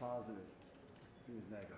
positive. He was negative.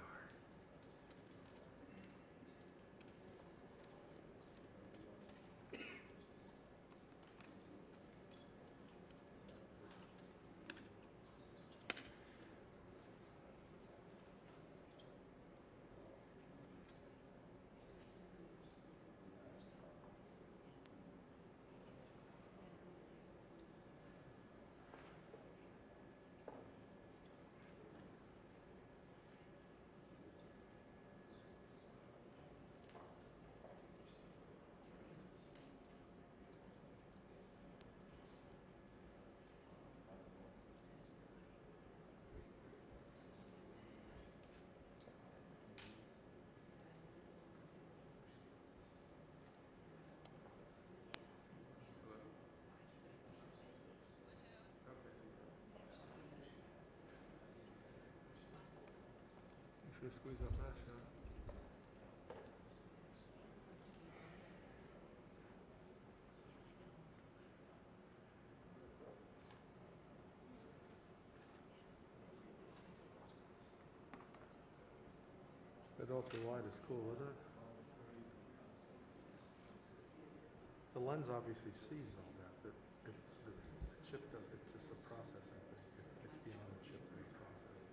Should squeeze up that shot. That ultra wide is cool, isn't it? The lens obviously sees all that, but the chip does, it's just a processing thing. It gets beyond the chip and the process.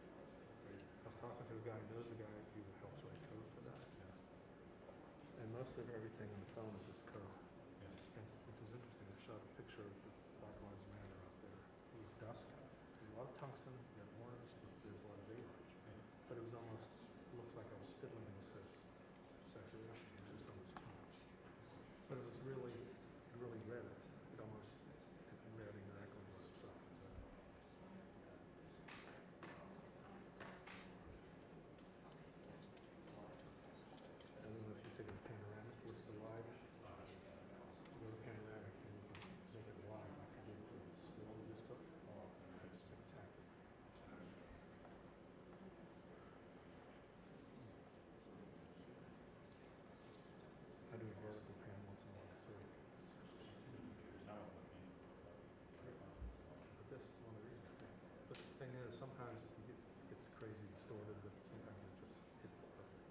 I was talking to a guy who knows the guy who helps write code for that. Yeah. And most of everything in the phone is just code. Yeah. And it was interesting, they shot a picture of the Black Lives Matter out there. It was dusk. There's a lot of tungsten, you have orange, there's a lot of daylight. Yeah. But it was almost, it looks like I was fiddling with saturation. It was just almost calm. But it was really, you really read it. It almost read exactly what it saw. Sometimes it gets crazy distorted, but sometimes it just hits the perfect.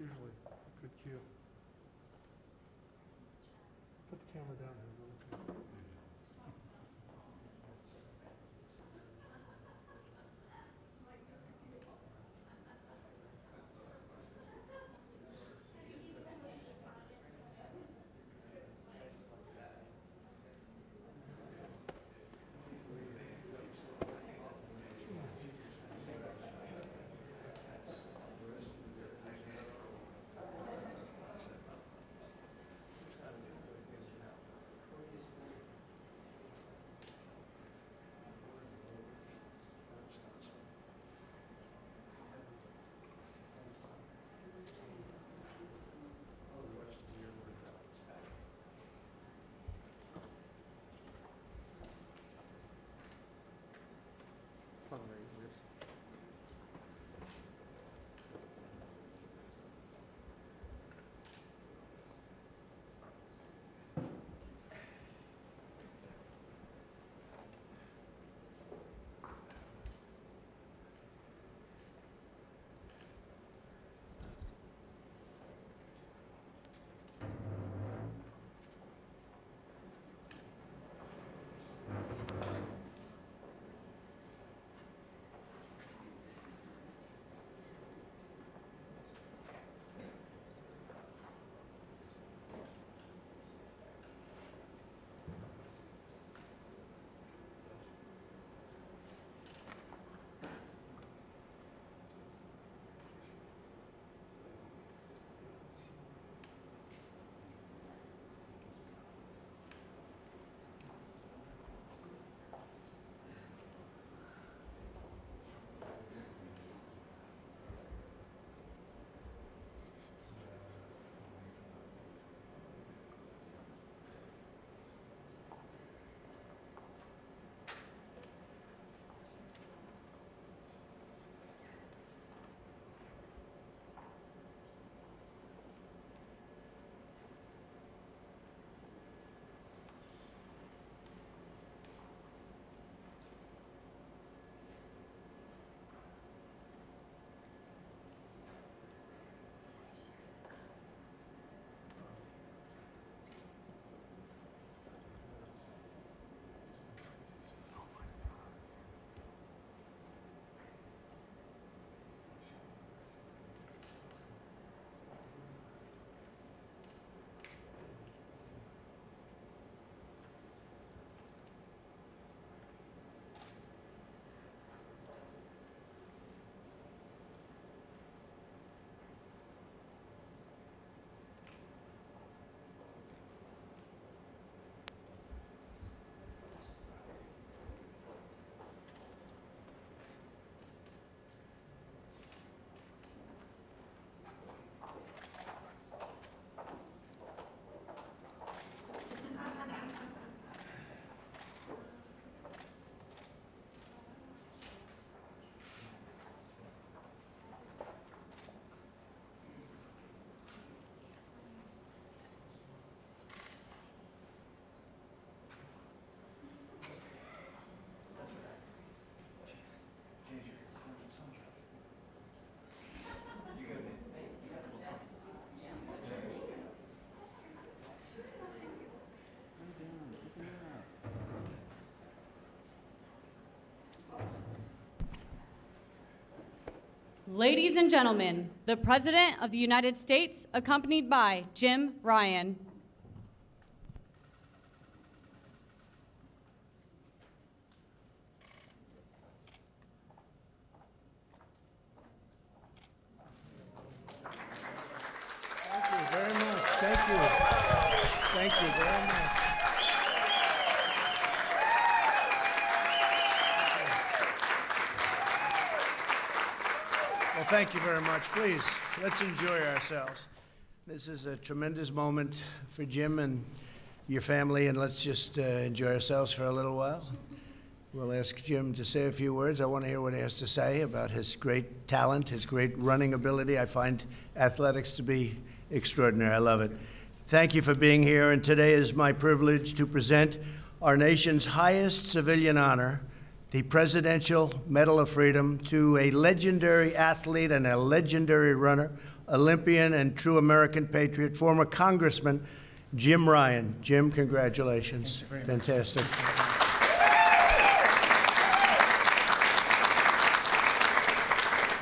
usually a good cue. Put the camera down here. Fundraisers. Ladies and gentlemen, the President of the United States, accompanied by Jim Ryun. Thank you very much. Thank you. Thank you very much. Thank you very much. Please, let's enjoy ourselves. This is a tremendous moment for Jim and your family, and let's just enjoy ourselves for a little while. We'll ask Jim to say a few words. I want to hear what he has to say about his great talent, his great running ability. I find athletics to be extraordinary. I love it. Thank you for being here, and today is my privilege to present our nation's highest civilian honor, the Presidential Medal of Freedom, to a legendary athlete and a legendary runner, Olympian and true American patriot, former Congressman Jim Ryun. Jim, congratulations. Fantastic.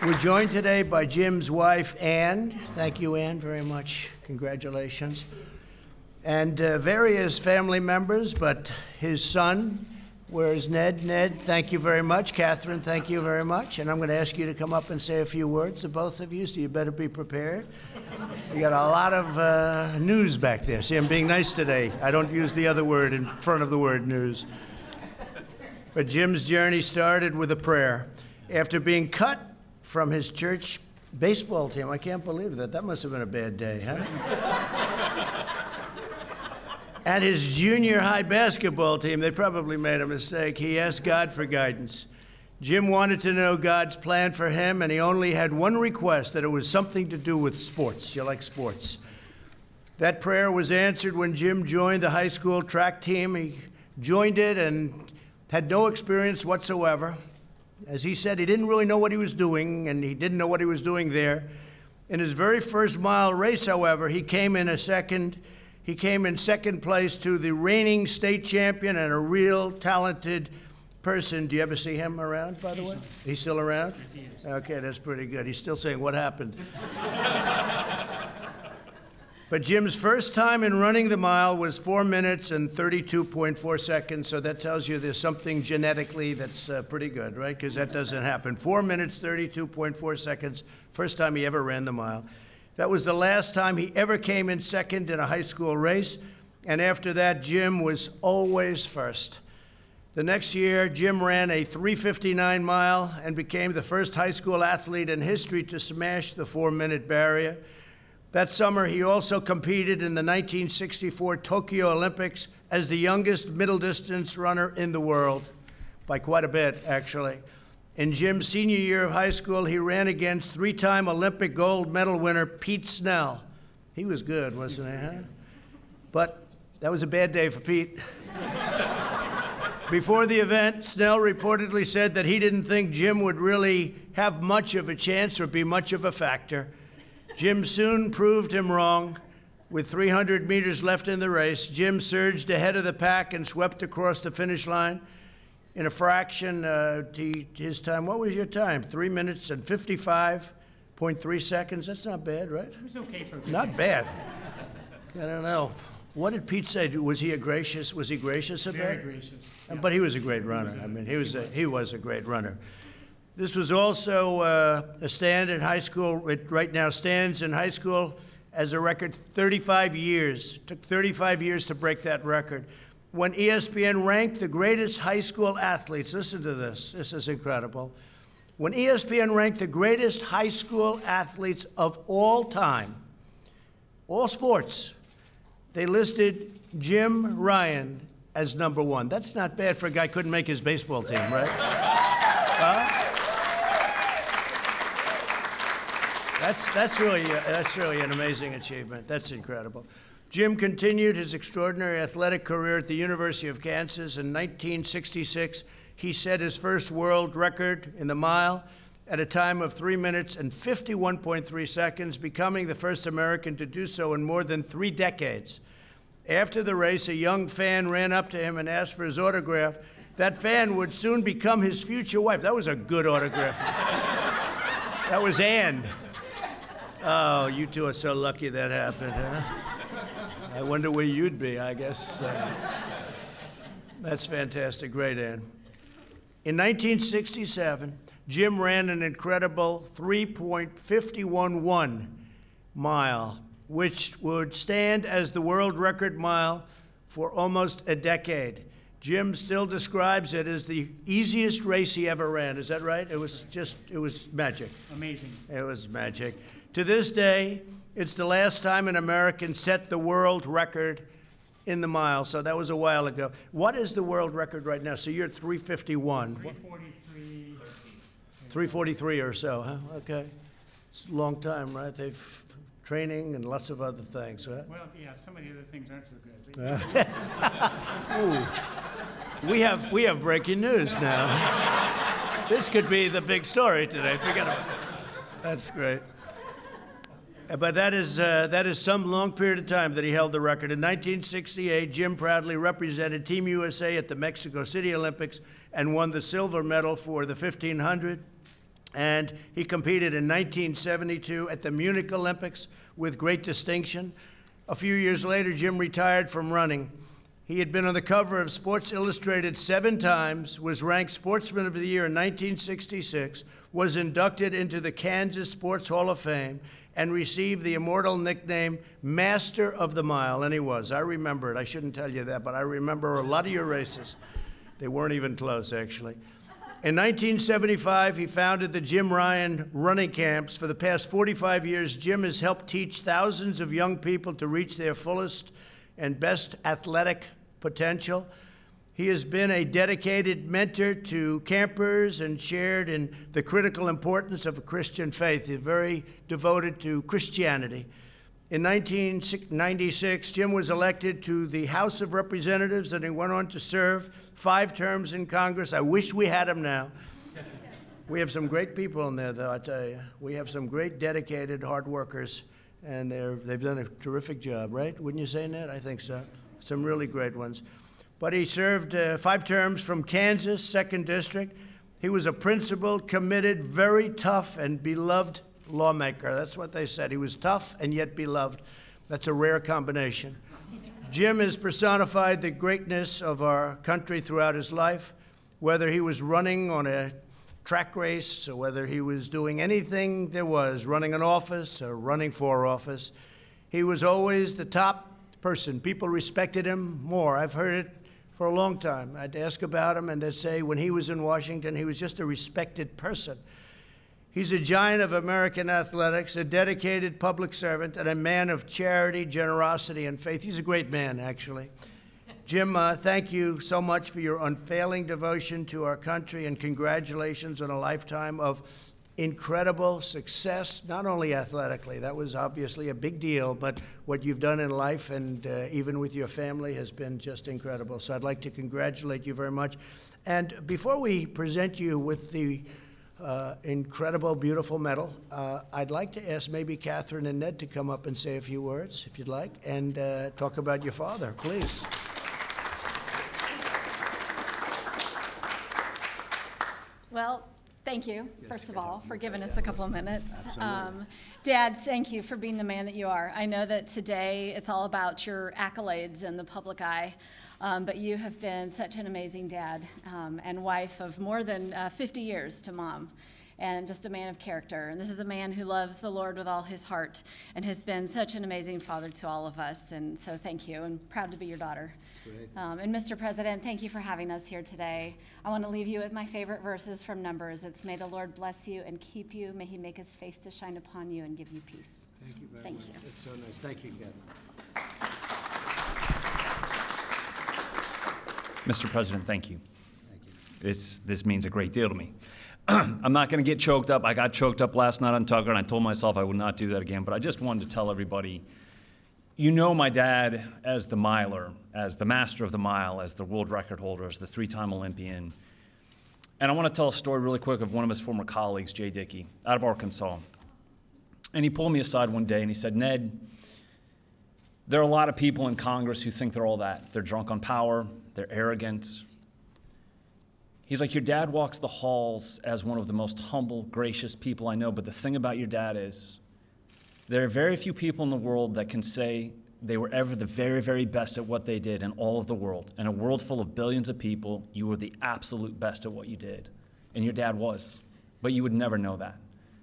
We're joined today by Jim's wife, Ann. Thank you, Ann, very much. Congratulations. And various family members, but his son. Where's Ned? Ned, thank you very much. Catherine, thank you very much. And I'm going to ask you to come up and say a few words to both of you, so you better be prepared. You got a lot of news back there. See, I'm being nice today. I don't use the other word in front of the word news. But Jim's journey started with a prayer. After being cut from his church baseball team. I can't believe that. That must have been a bad day, huh? At his junior high basketball team, they probably made a mistake. He asked God for guidance. Jim wanted to know God's plan for him, and he only had one request, that it was something to do with sports. You like sports. That prayer was answered when Jim joined the high school track team. He joined it and had no experience whatsoever. As he said, he didn't really know what he was doing, and he didn't know what he was doing there. In his very first mile race, however, he came in second place to the reigning state champion and a real talented person. Do you ever see him around, by the way? He's still around? Okay, that's pretty good. He's still saying, what happened? But Jim's first time in running the mile was 4 minutes and 32.4 seconds, so that tells you there's something genetically that's pretty good, right? Because that doesn't happen. 4 minutes, 32.4 seconds, first time he ever ran the mile. That was the last time he ever came in second in a high school race, and after that, Jim was always first. The next year, Jim ran a 3:59 mile and became the first high school athlete in history to smash the 4-minute barrier. That summer, he also competed in the 1964 Tokyo Olympics as the youngest middle-distance runner in the world, by quite a bit, actually. In Jim's senior year of high school, he ran against three-time Olympic gold medal winner Pete Snell. He was good, wasn't he, huh? But that was a bad day for Pete. Before the event, Snell reportedly said that he didn't think Jim would really have much of a chance or be much of a factor. Jim soon proved him wrong. With 300 meters left in the race, Jim surged ahead of the pack and swept across the finish line. In a fraction, his time, what was your time? 3 minutes and 55.3 seconds. That's not bad, right? It was okay for me. Not bad. I don't know. What did Pete say? Was he gracious about it? Very gracious. Yeah. But he was a great runner. He was a great runner. This was also a stand in high school. It right now stands in high school as a record 35 years. It took 35 years to break that record. When ESPN ranked the greatest high school athletes, listen to this, this is incredible. When ESPN ranked the greatest high school athletes of all time, all sports, they listed Jim Ryun as #1. That's not bad for a guy who couldn't make his baseball team, right? Huh? That's really an amazing achievement. That's incredible. Jim continued his extraordinary athletic career at the University of Kansas. In 1966, he set his first world record in the mile at a time of 3 minutes and 51.3 seconds, becoming the first American to do so in more than 3 decades. After the race, a young fan ran up to him and asked for his autograph. That fan would soon become his future wife. That was a good autograph. That was Ann. Oh, you two are so lucky that happened, huh? I wonder where you'd be, I guess. That's fantastic. Great, Ann. In 1967, Jim ran an incredible 3.511 mile, which would stand as the world record mile for almost a decade. Jim still describes it as the easiest race he ever ran. Is that right? It was just, it was magic. Amazing. It was magic. To this day, it's the last time an American set the world record in the mile, so that was a while ago. What is the world record right now? So you're at 351. 343. 343 or so, huh? Okay. It's a long time, right? They've training and lots of other things, right? Well, yeah, some of the other things aren't so good. Ooh. We have breaking news now. This could be the big story today. Forget about it. That's great. But that is some long period of time that he held the record. In 1968, Jim proudly represented Team USA at the Mexico City Olympics and won the silver medal for the 1500. And he competed in 1972 at the Munich Olympics with great distinction. A few years later, Jim retired from running. He had been on the cover of Sports Illustrated 7 times, was ranked Sportsman of the Year in 1966, was inducted into the Kansas Sports Hall of Fame, and received the immortal nickname Master of the Mile, and he was. I remember it. I shouldn't tell you that, but I remember a lot of your races. They weren't even close, actually. In 1975, he founded the Jim Ryun Running Camps. For the past 45 years, Jim has helped teach thousands of young people to reach their fullest and best athletic potential. He has been a dedicated mentor to campers and shared in the critical importance of a Christian faith. He's very devoted to Christianity. In 1996, Jim was elected to the House of Representatives, and he went on to serve 5 terms in Congress. I wish we had him now. We have some great people in there, though, I tell you. We have some great, dedicated, hard workers, and they've done a terrific job, right? Wouldn't you say, Ned? I think so. Some really great ones. But he served 5 terms from Kansas, 2nd District. He was a principled, committed, very tough, and beloved lawmaker. That's what they said. He was tough and yet beloved. That's a rare combination. Jim has personified the greatness of our country throughout his life, whether he was running on a track race or whether he was doing anything there was, running an office or running for office. He was always the top person. People respected him more. I've heard it for a long time. I'd ask about him, and they'd say when he was in Washington, he was just a respected person. He's a giant of American athletics, a dedicated public servant, and a man of charity, generosity, and faith. He's a great man, actually. Jim, thank you so much for your unfailing devotion to our country, and congratulations on a lifetime of incredible success, not only athletically. That was obviously a big deal, but what you've done in life and even with your family has been just incredible. So I'd like to congratulate you very much. And before we present you with the incredible, beautiful medal, I'd like to ask maybe Catherine and Ned to come up and say a few words, if you'd like, and talk about your father, please. Well, thank you, first of all, for giving us a couple of minutes. Dad, thank you for being the man that you are. I know that today it's all about your accolades in the public eye. But you have been such an amazing dad and wife of more than 50 years to Mom, and just a man of character. And this is a man who loves the Lord with all his heart and has been such an amazing father to all of us. And so thank you, and proud to be your daughter. And Mr. President, thank you for having us here today. I want to leave you with my favorite verses from Numbers. It's, "May the Lord bless you and keep you. May he make his face to shine upon you and give you peace." Thank you very much. Thank you. That's so nice. Thank you, Catherine. Mr. President, thank you. Thank you. This means a great deal to me. I'm not going to get choked up. I got choked up last night on Tucker, and I told myself I would not do that again. But I just wanted to tell everybody, you know my dad as the miler, as the master of the mile, as the world record holder, as the 3-time Olympian. And I want to tell a story really quick of one of his former colleagues, Jay Dickey, out of Arkansas. And he pulled me aside one day, and he said, "Ned, there are a lot of people in Congress who think they're all that. They're drunk on power. They're arrogant." He's like, "Your dad walks the halls as one of the most humble, gracious people I know, but the thing about your dad is there are very few people in the world that can say they were ever the very, very best at what they did in all of the world. In a world full of billions of people, you were the absolute best at what you did." And your dad was, but you would never know that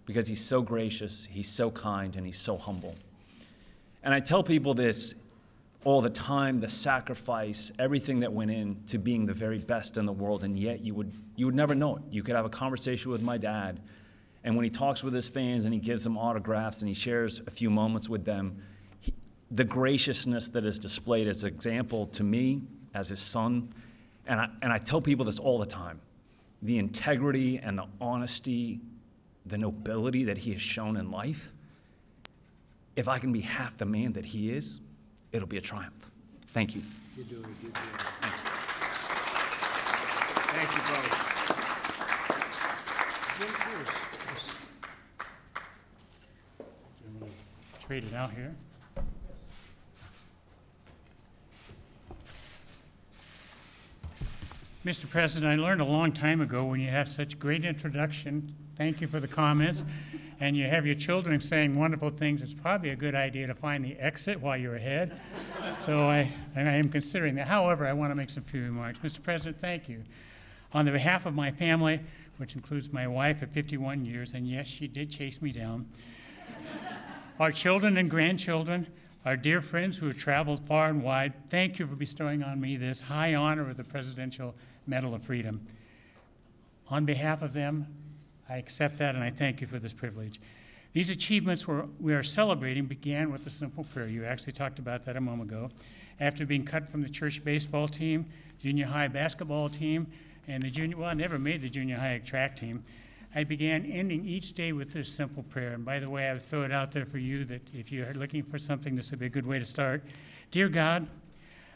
because he's so gracious, he's so kind, and he's so humble. And I tell people this all the time, the sacrifice, everything that went into being the very best in the world, and yet you would never know it. You could have a conversation with my dad, and when he talks with his fans and he gives them autographs and he shares a few moments with them, the graciousness that is displayed as an example to me as his son, and I tell people this all the time, the integrity and the honesty, the nobility that he has shown in life, if I can be half the man that he is, it'll be a triumph. Thank you. You're doing a good job. Thank you both. Let's read it out here. Mr. President, I learned a long time ago when you have such great introduction, thank you for the comments, and you have your children saying wonderful things, it's probably a good idea to find the exit while you're ahead. So I am considering that. However, I want to make some few remarks. Mr. President, thank you. On the behalf of my family, which includes my wife at 51 years, and yes, she did chase me down, our children and grandchildren, our dear friends who have traveled far and wide, thank you for bestowing on me this high honor of the Presidential Medal of Freedom. On behalf of them, I accept that and I thank you for this privilege. These achievements we are celebrating began with a simple prayer. You actually talked about that a moment ago. After being cut from the church baseball team, junior high basketball team, and the junior, well, I never made the junior high track team, I began ending each day with this simple prayer. And by the way, I would throw it out there for you that if you're looking for something, this would be a good way to start. Dear God,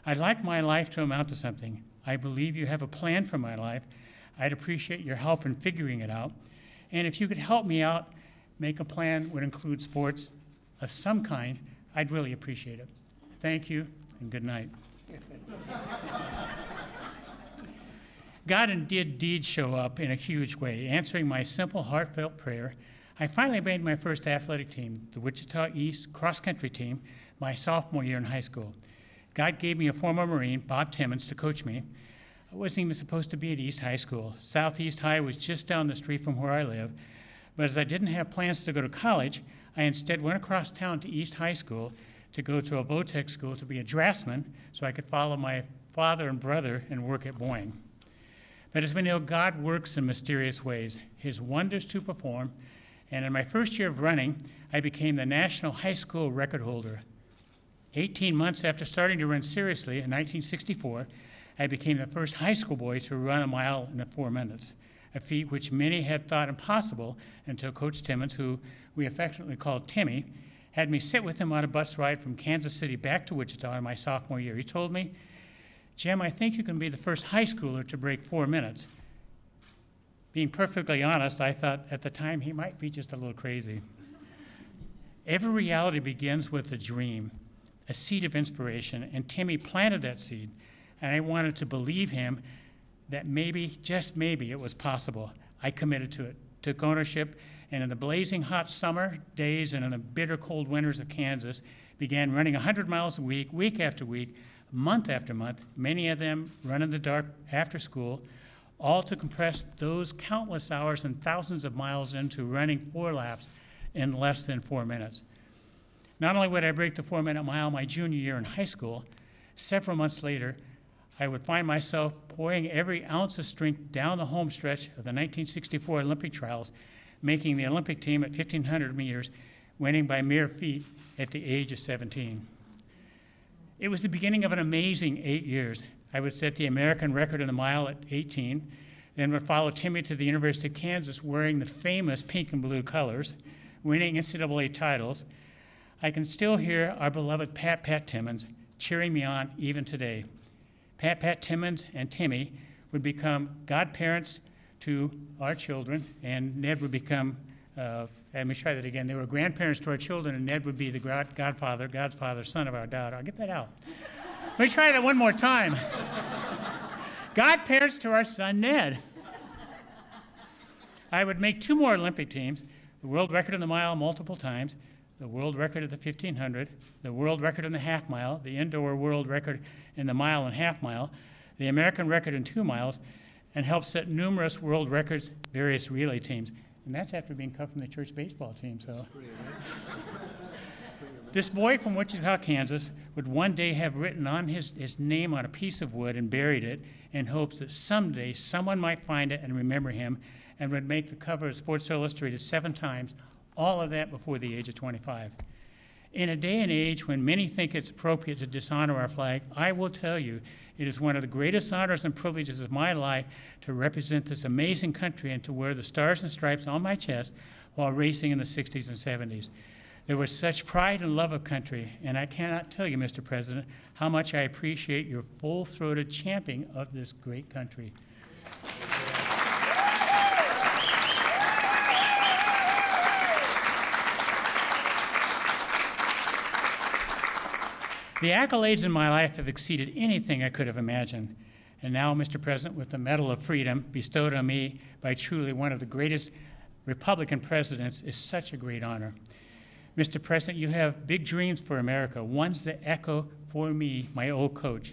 I'd like my life to amount to something. I believe you have a plan for my life. I'd appreciate your help in figuring it out. And if you could help me out, make a plan that would include sports of some kind, I'd really appreciate it. Thank you, and good night. God indeed show up in a huge way, answering my simple, heartfelt prayer. I finally made my first athletic team, the Wichita East cross-country team, my sophomore year in high school. God gave me a former Marine, Bob Timmons, to coach me. I wasn't even supposed to be at East High School. Southeast High was just down the street from where I live. But as I didn't have plans to go to college, I instead went across town to East High School to go to a Botech school to be a draftsman so I could follow my father and brother and work at Boeing. But as we know, God works in mysterious ways, his wonders to perform. And in my first year of running, I became the national high school record holder. 18 months after starting to run seriously in 1964, I became the first high school boy to run a mile in 4 minutes, a feat which many had thought impossible until Coach Timmons, who we affectionately called Timmy, had me sit with him on a bus ride from Kansas City back to Wichita in my sophomore year. He told me, Jim, I think you can be the first high schooler to break 4 minutes. Being perfectly honest, I thought at the time he might be just a little crazy. Every reality begins with a dream, a seed of inspiration, and Timmy planted that seed, and I wanted to believe him that maybe, just maybe, it was possible. I committed to it, took ownership, and in the blazing hot summer days and in the bitter cold winters of Kansas, began running 100 miles a week, week after week, month after month, many of them run in the dark after school, all to compress those countless hours and thousands of miles into running 4 laps in less than 4 minutes. Not only would I break the 4-minute mile my junior year in high school, several months later, I would find myself pouring every ounce of strength down the home stretch of the 1964 Olympic trials, making the Olympic team at 1,500 meters, winning by mere feet at the age of 17. It was the beginning of an amazing 8 years. I would set the American record in the mile at 18, then would follow Timmy to the University of Kansas wearing the famous pink and blue colors, winning NCAA titles. I can still hear our beloved Pat Timmons cheering me on even today. Pat Timmons and Timmy would become godparents to our children, and Ned would become, let me try that again, they were grandparents to our children, and Ned would be the godfather, son of our daughter. I'll get that out. Let me try that one more time. Godparents to our son, Ned. I would make 2 more Olympic teams, the world record in the mile multiple times, the world record at the 1,500, the world record in the half mile, the indoor world record in the mile and half mile, the American record in 2 miles, and helped set numerous world records, various relay teams. And that's after being cut from the church baseball team, so. This boy from Wichita, Kansas, would one day have written on his name on a piece of wood and buried it in hopes that someday someone might find it and remember him and would make the cover of Sports Illustrated 7 times, all of that before the age of 25. In a day and age when many think it's appropriate to dishonor our flag, I will tell you it is one of the greatest honors and privileges of my life to represent this amazing country and to wear the stars and stripes on my chest while racing in the 60s and 70s. There was such pride and love of country, and I cannot tell you, Mr. President, how much I appreciate your full-throated championing of this great country. The accolades in my life have exceeded anything I could have imagined. And now, Mr. President, with the Medal of Freedom bestowed on me by truly one of the greatest Republican presidents, is such a great honor. Mr. President, you have big dreams for America, ones that echo for me, my old coach.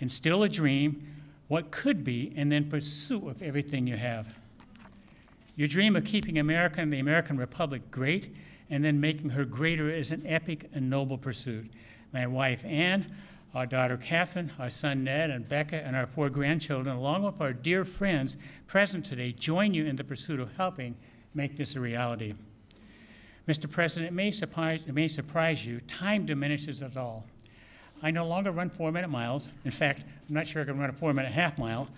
And still a dream, what could be, and then pursuit of everything you have. Your dream of keeping America and the American Republic great, and then making her greater, is an epic and noble pursuit. My wife, Anne, our daughter, Catherine, our son, Ned, and Becca, and our 4 grandchildren, along with our dear friends present today, join you in the pursuit of helping make this a reality. Mr. President, it may surprise you, time diminishes us all. I no longer run 4-minute miles. In fact, I'm not sure I can run a 4-minute half mile.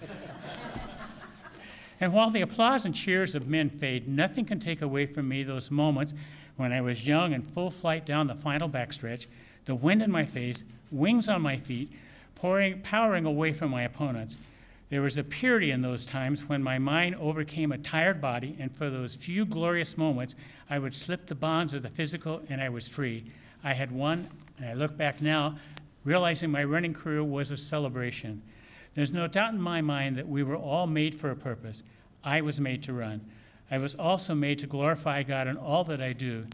And while the applause and cheers of men fade, nothing can take away from me those moments when I was young and full flight down the final backstretch, the wind in my face, wings on my feet, powering away from my opponents. There was a purity in those times when my mind overcame a tired body, and for those few glorious moments, I would slip the bonds of the physical and I was free. I had won, and I look back now, realizing my running career was a celebration. There's no doubt in my mind that we were all made for a purpose. I was made to run. I was also made to glorify God in all that I do.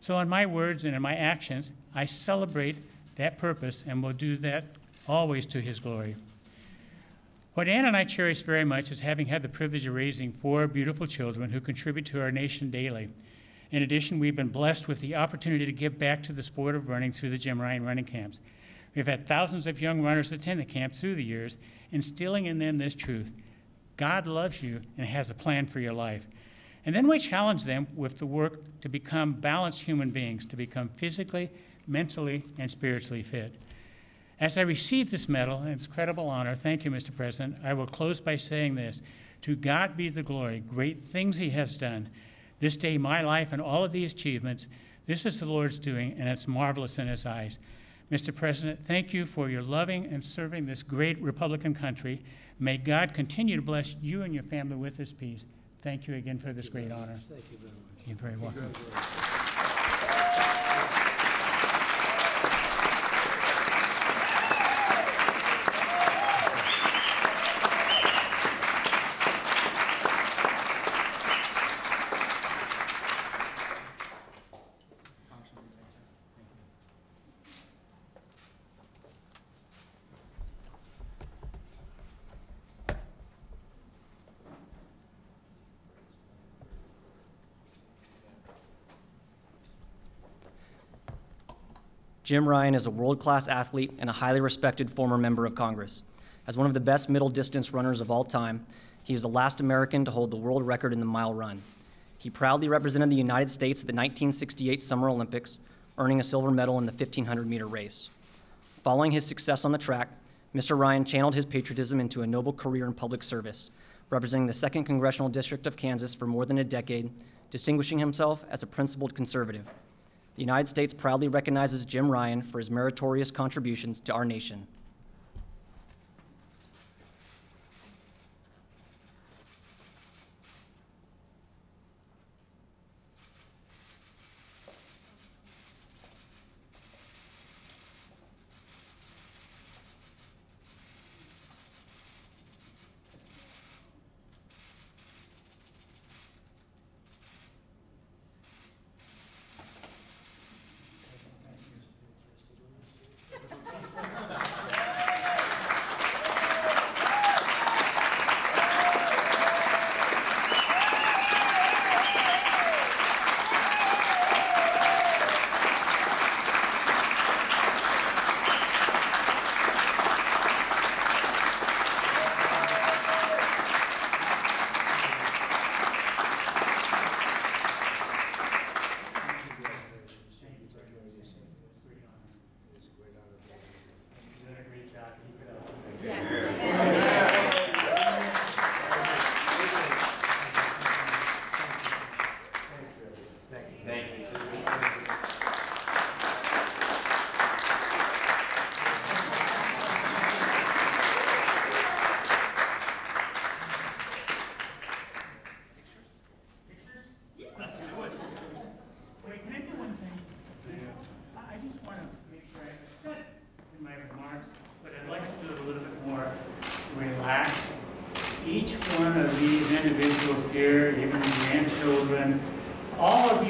So in my words and in my actions, I celebrate that purpose and will do that always to His glory. What Ann and I cherish very much is having had the privilege of raising 4 beautiful children who contribute to our nation daily. In addition, we've been blessed with the opportunity to give back to the sport of running through the Jim Ryun running camps. We've had thousands of young runners attend the camp through the years, instilling in them this truth: God loves you and has a plan for your life. And then we challenge them with the work to become balanced human beings, to become physically, mentally, and spiritually fit. As I receive this medal, and it's an incredible honor, thank you, Mr. President, I will close by saying this: to God be the glory, great things He has done. This day, my life, and all of the achievements, this is the Lord's doing, and it's marvelous in His eyes. Mr. President, thank you for your loving and serving this great Republican country. May God continue to bless you and your family with His peace. Thank you again for this great honor. Thank you very much. You're very welcome. Jim Ryun is a world-class athlete and a highly respected former member of Congress. As one of the best middle-distance runners of all time, he is the last American to hold the world record in the mile run. He proudly represented the United States at the 1968 Summer Olympics, earning a silver medal in the 1,500-meter race. Following his success on the track, Mr. Ryun channeled his patriotism into a noble career in public service, representing the 2nd Congressional District of Kansas for more than a decade, distinguishing himself as a principled conservative. The United States proudly recognizes Jim Ryun for his meritorious contributions to our nation.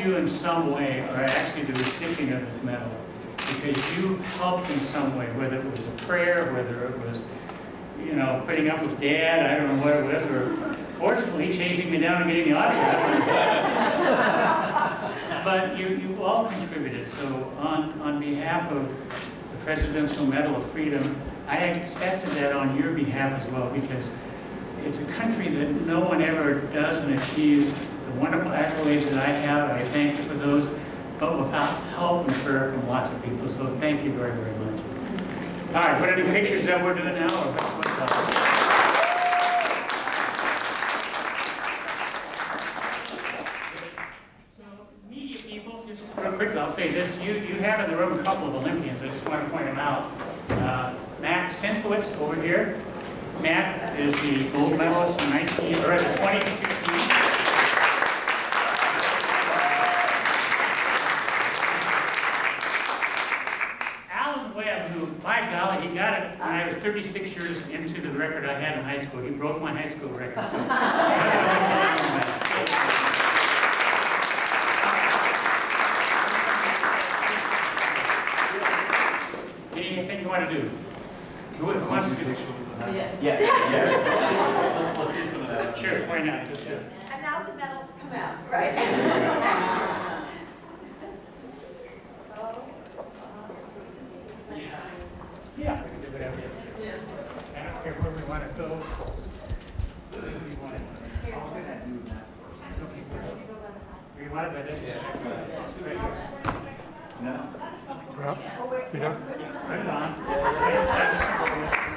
you in some way are actually the recipient of this medal because you helped in some way, whether it was a prayer, whether it was, you know, putting up with Dad, I don't know what it was, or forcefully chasing me down and getting the autograph. But you all contributed. So on behalf of the Presidential Medal of Freedom, I accepted that on your behalf as well, because it's a country that no one ever does and achieves the wonderful accolades that I have, and I thank you for those, but without help and prayer from lots of people. So thank you very, very much. All right, what are the pictures that we're doing now? Or what's up? So, media people, just real quickly, I'll say this. You have in the room a couple of Olympians. I just want to point them out. Matt Sensowitz over here. Matt is the gold medalist in 2016. Alan Webb, who, by golly, he got it when I was 36 years into the record I had in high school. He broke my high school record. So. Anything you want to do? Who wants to do? Yeah. Let's get some of that. Sure, why not? Yeah. And now the medals come out, right? Yeah, we can do whatever. Yeah. I don't care where we want to go. You want it by this? Yeah. No. Well, we don't. Right on.